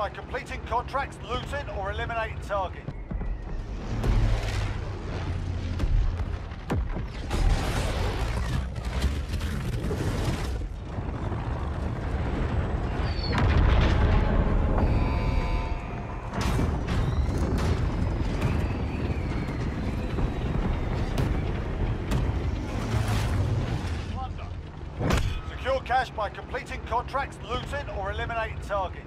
by completing contracts, looting, or eliminating targets. By completing contracts, looting, or eliminating targets.